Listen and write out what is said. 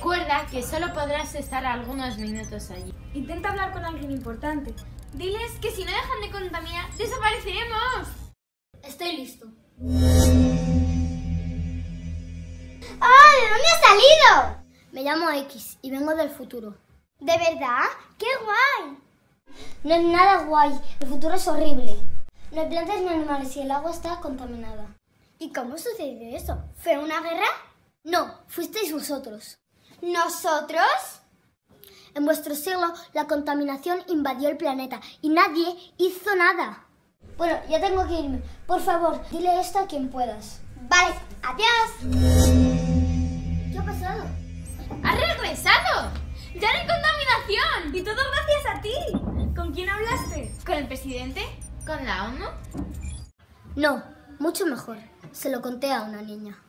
Recuerda que solo podrás estar algunos minutos allí. Intenta hablar con alguien importante. Diles que si no dejan de contaminar, ¡desapareceremos! Estoy listo. ¡Ah! ¿De dónde has salido? Me llamo X y vengo del futuro. ¿De verdad? ¡Qué guay! No es nada guay. El futuro es horrible. No hay plantas ni animales y el agua está contaminada. ¿Y cómo sucedió eso? ¿Fue una guerra? No, fuisteis vosotros. ¿Nosotros? En vuestro siglo, la contaminación invadió el planeta y nadie hizo nada. Bueno, ya tengo que irme. Por favor, dile esto a quien puedas. Vale, adiós. ¿Qué ha pasado? ¡Has regresado! ¡Ya no hay contaminación! ¡Y todo gracias a ti! ¿Con quién hablaste? ¿Con el presidente? ¿Con la ONU? No, mucho mejor. Se lo conté a una niña.